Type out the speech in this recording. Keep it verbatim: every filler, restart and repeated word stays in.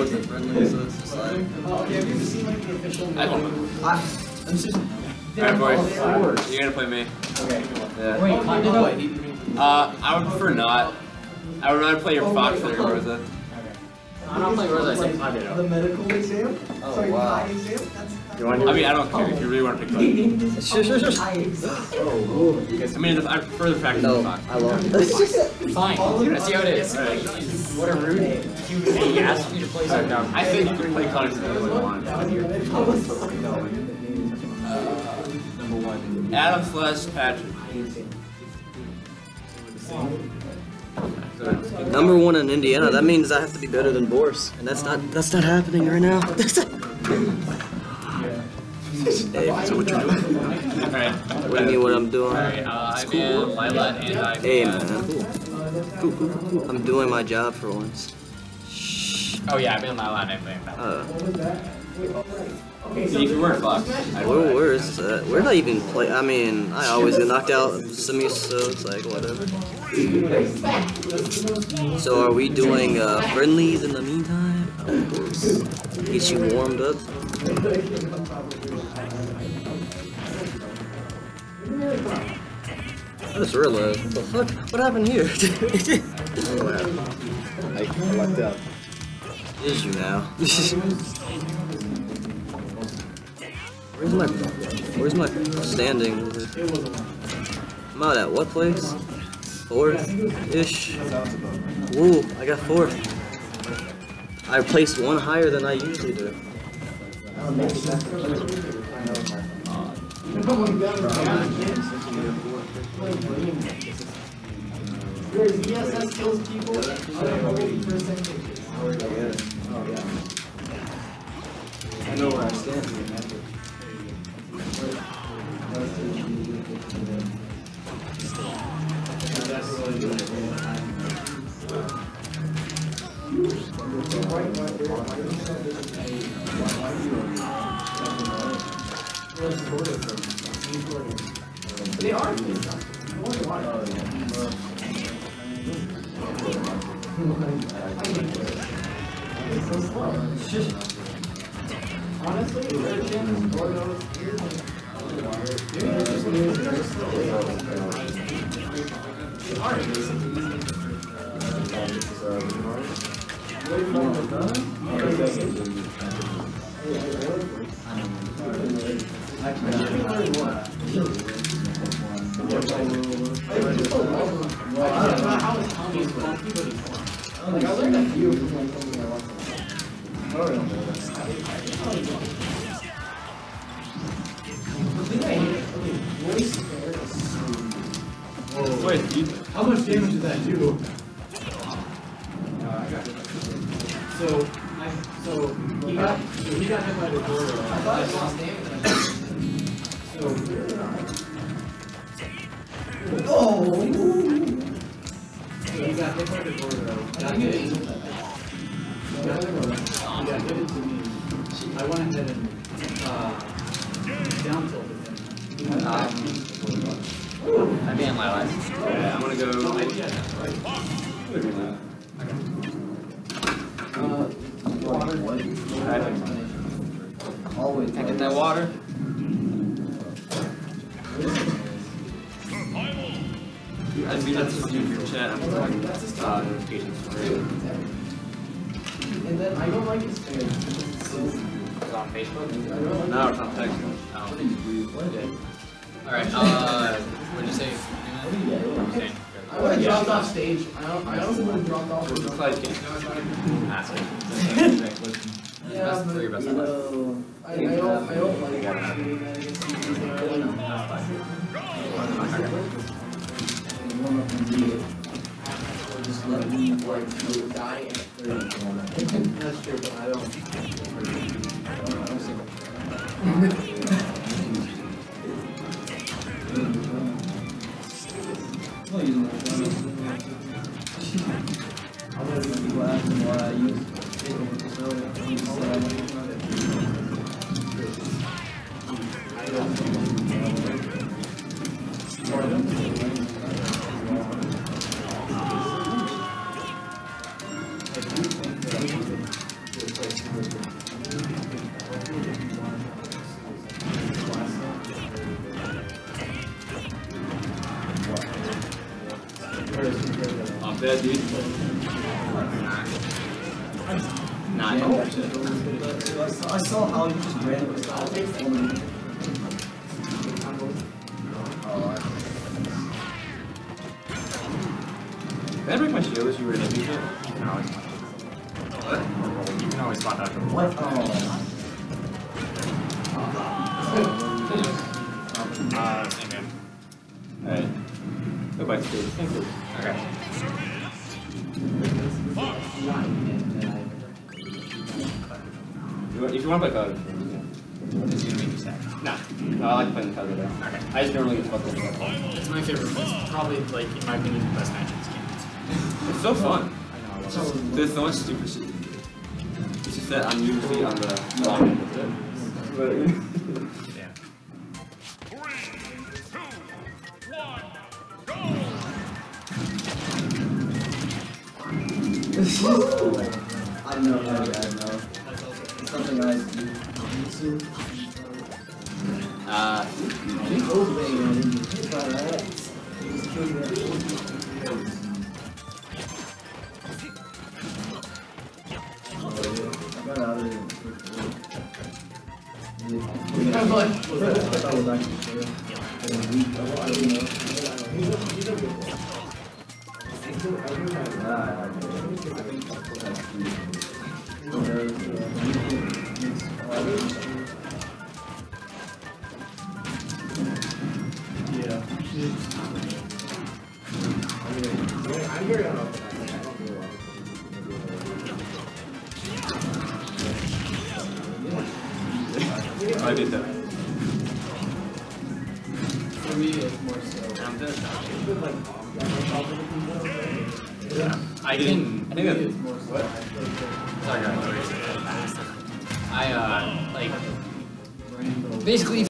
was the friendly, so it's just like... Oh, okay, have you ever seen like the official movie? I don't know. I, I'm just... Alright, boys. You're gonna play me. Okay, cool. Yeah. Wait, I don't know. Uh, I would prefer not. I would rather play your oh Fox than your Rosa. Okay. I don't play Rosa, I say Pandero. The medical exam? Oh, Sorry, wow. the eye exam? That's, that's I mean, I don't care oh. if you really want to pick Fox. Sure, sure, sure. Oh, I mean, I prefer the practice no, Fox. I love it. It's just... Fine. Let's see how it is. What a rude name. He asked you to play something. I think you can play Cloud if you want. Adam slash Patrick. Number one in Indiana. That means I have to be better than Vorst, and that's not that's not happening right now. Hey, so what you doing? All right. What do you mean what I'm doing? All right, uh, it's cool. Hey man, cool, cool, cool, cool. I'm doing my job for once. Oh yeah, I've been allowed to play that. Uh. Okay, so if you were Fox, where, where is that? Where did I even play? I mean, I always get knocked out semi, so it's like whatever. So are we doing uh, friendlies in the meantime? Of course. Get you warmed up. I just realized, what the fuck? What happened here? I fucked up. Is you now? Where's my, where's my standing? I'm out at what place? Fourth-ish? Woo, I got fourth. I placed one higher than I usually do. E S S kills people, I know where I stand. They are honestly, how much damage did that do? Uh, I got hit by the door. So, I, so, he got, so he got hit by the door. I thought I lost damage. So, oh! So he got hit by the door though. I didn't get hit by that. He got hit to me. I went ahead and uh, down tilted him. I'm being loud. Yeah, I'm gonna go. Uh, water. I get that water. I'd be that's just your chat. I'm talking about uh, notifications for you. And then I don't like his page. It's on Facebook? No, it's on Facebook. Oh. Alright, uh, what did you say? I would have dropped off stage. I don't I also would have dropped off stage. Like, yeah, but, you know, I, I don't, I don't like doing that against the I just let me like die in thirty. That's true, but I don't. I don't I bad, dude. Nah, yeah, I, I, saw, I saw how you just ran with the Can I break my shield as you were in it? No, it's fine. What? You can always spot that. What? Oh. Uh, same here. Alright. Go back to the same group. Okay. If you want to play Cloud, it's going to make you sad. Nah. No, I like playing Cloud better. Okay. I just normally get fucked up. It's my favorite. It's probably, like, in my opinion, the best match in this game. It's so fun. I know. I love it. There's so much stupid shit you can do. It's just that I'm usually on the long end of it. Yeah. three, two, one, go! I know that guy, I know. It's something I do. Ah. I got out of here. I thought it was actually Yeah. I'm very unaware. I did that. For me, it's more so. I'm dead. Yeah. I didn't. I think it's more so. What? Sorry, guys. I, uh, like. Basically.